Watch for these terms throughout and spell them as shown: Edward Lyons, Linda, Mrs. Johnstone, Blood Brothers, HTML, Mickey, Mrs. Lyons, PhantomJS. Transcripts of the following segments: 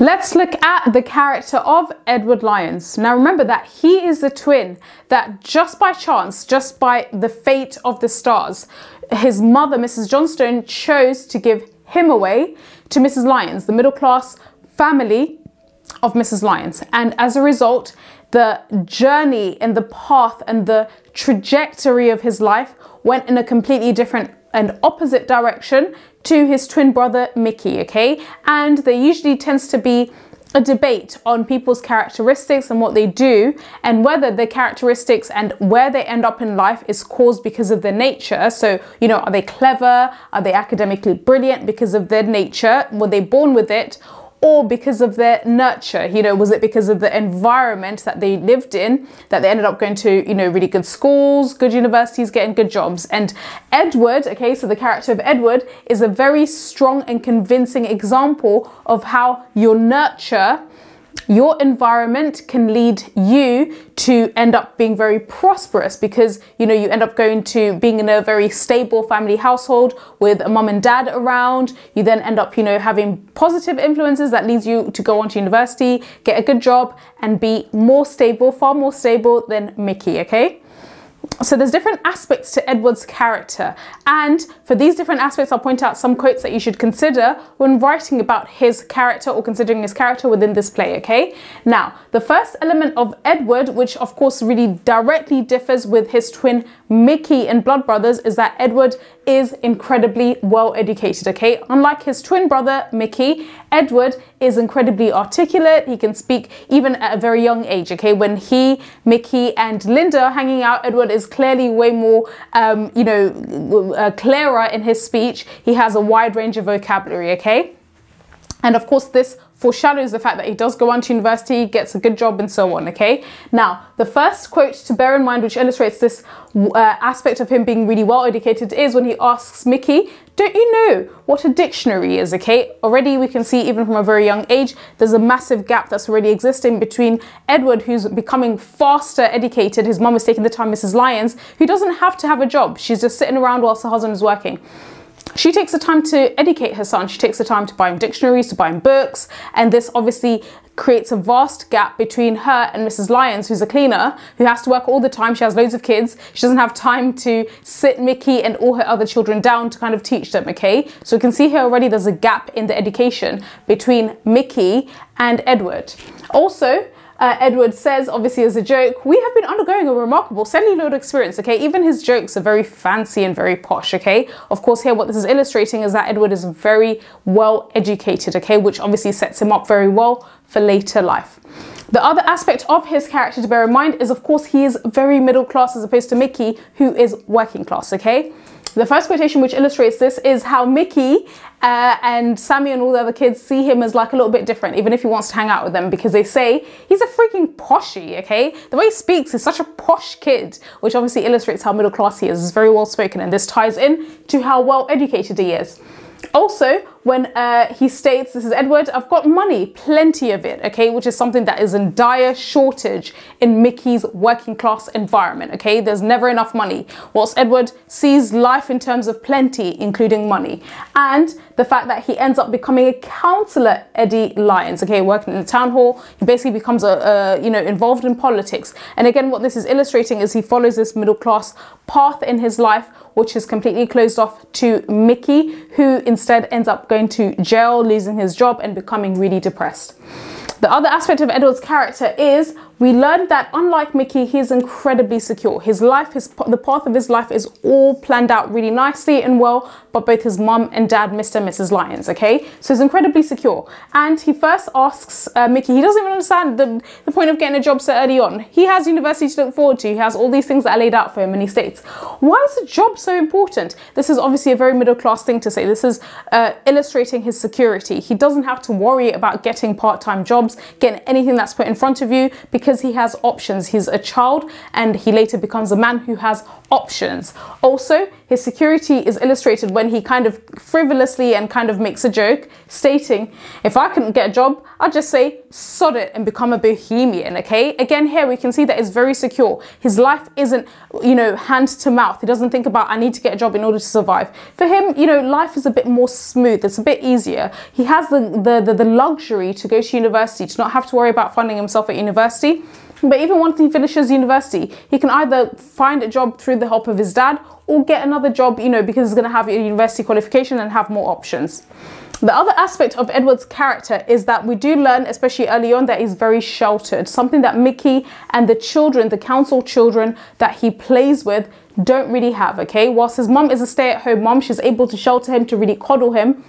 Let's look at the character of Edward Lyons. Now remember that he is the twin that just by chance, just by the fate of the stars, his mother, Mrs. Johnstone, chose to give him away to Mrs. Lyons, the middle-class family of Mrs. Lyons. And as a result, the journey and the path and the trajectory of his life went in a completely different and opposite direction to his twin brother Mickey, okay? And there usually tends to be a debate on people's characteristics and what they do, and whether their characteristics and where they end up in life is caused because of their nature. So, you know, are they clever? Are they academically brilliant because of their nature? Were they born with it? Or because of their nurture, you know, was it because of the environment that they lived in that they ended up going to, you know, really good schools, good universities, getting good jobs? And Edward, okay, so the character of Edward is a very strong and convincing example of how your nurture, your environment can lead you to end up being very prosperous, because, you know, you end up going to being in a very stable family household with a mum and dad around. You then end up, you know, having positive influences that leads you to go on to university, get a good job and be more stable, far more stable than Mickey, okay? So there's different aspects to Edward's character, and for these different aspects I'll point out some quotes that you should consider when writing about his character or considering his character within this play, okay? Now, the first element of Edward, which of course really directly differs with his twin Mickey in Blood Brothers, is that Edward is incredibly well educated, okay? Unlike his twin brother Mickey, Edward is incredibly articulate. He can speak even at a very young age, okay? When he, Mickey and Linda are hanging out, Edward is clearly way more, you know, clearer in his speech. He has a wide range of vocabulary, okay? And of course this foreshadows the fact that he does go on to university, gets a good job and so on, okay? Now, the first quote to bear in mind which illustrates this aspect of him being really well educated is when he asks Mickey, "Don't you know what a dictionary is?" Okay, already we can see even from a very young age there's a massive gap that's already existing between Edward, who's becoming faster educated, his mum is taking the time, Mrs. Lyons, who doesn't have to have a job, she's just sitting around whilst her husband is working. She takes the time to educate her son, she takes the time to buy him dictionaries, to buy him books, and this obviously creates a vast gap between her and Mrs. Lyons, who's a cleaner, who has to work all the time, she has loads of kids, she doesn't have time to sit Mickey and all her other children down to kind of teach them, okay? So you can see here already there's a gap in the education between Mickey and Edward. Also, Edward says, obviously as a joke, "We have been undergoing a remarkable celluloid experience," okay? Even his jokes are very fancy and very posh, okay? Of course here what this is illustrating is that Edward is very well educated, okay? Which obviously sets him up very well for later life. The other aspect of his character to bear in mind is, of course, he is very middle class as opposed to Mickey, who is working class, okay? The first quotation which illustrates this is how Mickey and Sammy and all the other kids see him as like a little bit different, even if he wants to hang out with them, because they say he's a freaking poshie, okay? The way he speaks is such a posh kid, which obviously illustrates how middle class he is. He's very well spoken, and this ties in to how well educated he is. Also, when he states, this is Edward, "I've got money, plenty of it," okay, which is something that is in dire shortage in Mickey's working class environment, okay? There's never enough money, whilst Edward sees life in terms of plenty, including money. And the fact that he ends up becoming a councillor, Eddie Lyons, okay, working in the town hall, he basically becomes a you know, involved in politics. And again, what this is illustrating is he follows this middle class path in his life, which is completely closed off to Mickey, who instead ends up going to jail, losing his job and becoming really depressed. The other aspect of Edward's character is we learned that unlike Mickey, he is incredibly secure. His life, the path of his life is all planned out really nicely and well by both his mum and dad, Mr. and Mrs. Lyons, okay? So he's incredibly secure. And he first asks Mickey, he doesn't even understand the point of getting a job so early on. He has university to look forward to. He has all these things that are laid out for him, and he states, "Why is a job so important?" This is obviously a very middle-class thing to say. This is illustrating his security. He doesn't have to worry about getting part-time jobs, getting anything that's put in front of you, because because he has options. He's a child and he later becomes a man who has options. Also, his security is illustrated when he kind of frivolously and kind of makes a joke stating, if I couldn't get a job, I'd just say sod it and become a bohemian, okay? Again, here we can see that it's very secure. His life isn't, you know, hand to mouth. He doesn't think about, I need to get a job in order to survive. For him, you know, life is a bit more smooth. It's a bit easier. He has the luxury to go to university, to not have to worry about funding himself at university. But even once he finishes university, he can either find a job through the help of his dad or get another job, you know, because he's going to have a university qualification and have more options. The other aspect of Edward's character is that we do learn, especially early on, that he's very sheltered. Something that Mickey and the children, the council children that he plays with, don't really have, okay? Whilst his mum is a stay-at-home mum, she's able to shelter him, to really coddle him.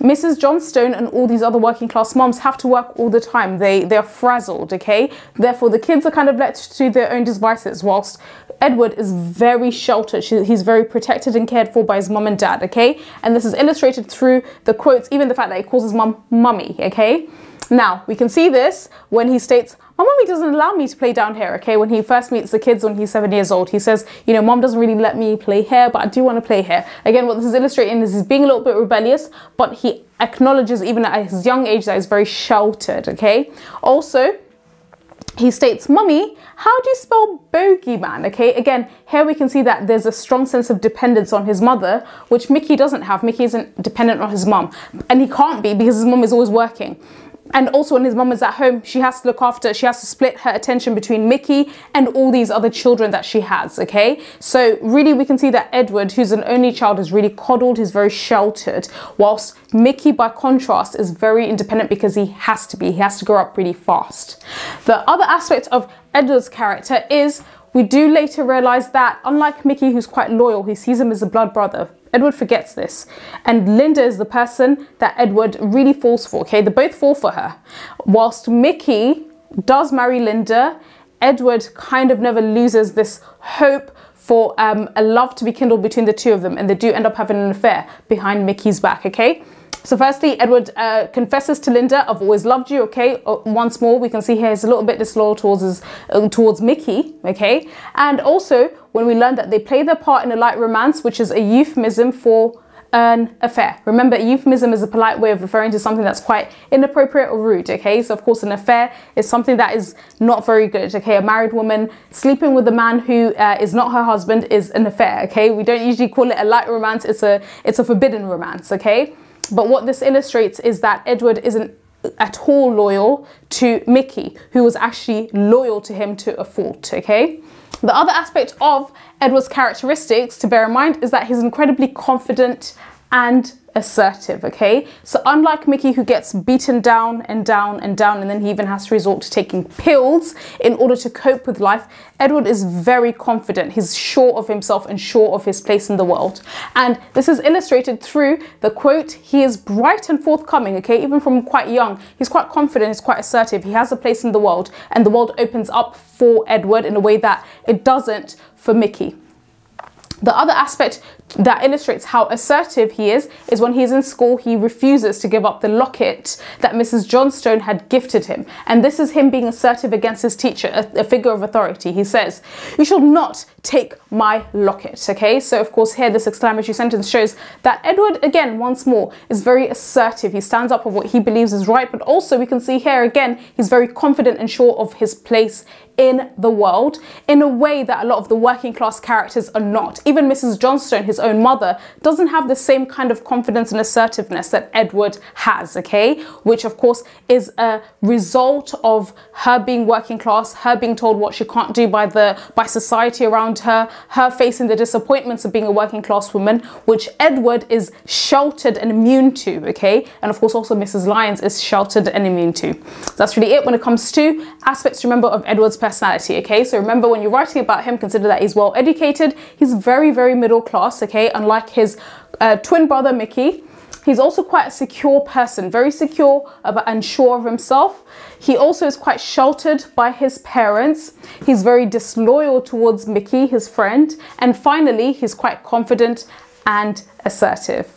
Mrs. Johnstone and all these other working class moms have to work all the time. They're frazzled, okay? Therefore, the kids are kind of left to their own devices, whilst Edward is very sheltered. He's very protected and cared for by his mum and dad, okay? And this is illustrated through the quotes, even the fact that he calls his mum mummy, okay? Now, we can see this when he states, my mummy doesn't allow me to play down here, okay? When he first meets the kids when he's 7 years old, he says, you know, mom doesn't really let me play here, but I do want to play here. Again, what this is illustrating is he's being a little bit rebellious, but he acknowledges even at his young age that he's very sheltered, okay? Also, he states, mummy, how do you spell bogeyman? Okay, again, here we can see that there's a strong sense of dependence on his mother, which Mickey doesn't have. Mickey isn't dependent on his mum, and he can't be because his mum is always working. And also when his mum is at home, she has to look after, she has to split her attention between Mickey and all these other children that she has, okay? So really we can see that Edward, who's an only child, is really coddled, he's very sheltered, whilst Mickey, by contrast, is very independent because he has to be. He has to grow up really fast. The other aspect of Edward's character is we do later realise that, unlike Mickey, who's quite loyal, he sees him as a blood brother. Edward forgets this, and Linda is the person that Edward really falls for, okay? They both fall for her. Whilst Mickey does marry Linda, Edward kind of never loses this hope for a love to be kindled between the two of them, and they do end up having an affair behind Mickey's back, okay? So firstly, Edward confesses to Linda, I've always loved you, okay? Once more, we can see here he's a little bit disloyal towards Mickey, okay? And also, when we learn that they play their part in a light romance, which is a euphemism for an affair. Remember, a euphemism is a polite way of referring to something that's quite inappropriate or rude, okay? So of course, an affair is something that is not very good, okay? A married woman sleeping with a man who is not her husband is an affair, okay? We don't usually call it a light romance, it's a forbidden romance, okay? But what this illustrates is that Edward isn't at all loyal to Mickey, who was actually loyal to him to a fault, okay? The other aspect of Edward's characteristics to bear in mind is that he's incredibly confident and assertive, okay? So unlike Mickey, who gets beaten down and down and down, and then he even has to resort to taking pills in order to cope with life, Edward is very confident. He's sure of himself and sure of his place in the world. And this is illustrated through the quote, he is bright and forthcoming, okay? Even from quite young, he's quite confident, he's quite assertive. He has a place in the world, and the world opens up for Edward in a way that it doesn't for Mickey. The other aspect that illustrates how assertive he is when he's in school, he refuses to give up the locket that Mrs. Johnstone had gifted him. And this is him being assertive against his teacher, a figure of authority. He says, you shall not take my locket, okay? So of course here, this exclamatory sentence shows that Edward, again, once more, is very assertive. He stands up for what he believes is right, but also we can see here again, he's very confident and sure of his place in the world in a way that a lot of the working class characters are not. Even Mrs. Johnstone, his own mother, doesn't have the same kind of confidence and assertiveness that Edward has, okay? Which of course is a result of her being working class, her being told what she can't do by society around her, her facing the disappointments of being a working class woman, which Edward is sheltered and immune to, okay? And of course also Mrs. Lyons is sheltered and immune to. So that's really it when it comes to aspects, remember, of Edward's personality, okay? So remember, when you're writing about him, consider that he's well educated, he's very, very middle class, okay? Unlike his twin brother Mickey, he's also quite a secure person, very secure and sure of himself. He also is quite sheltered by his parents. He's very disloyal towards Mickey, his friend. And finally, he's quite confident and assertive.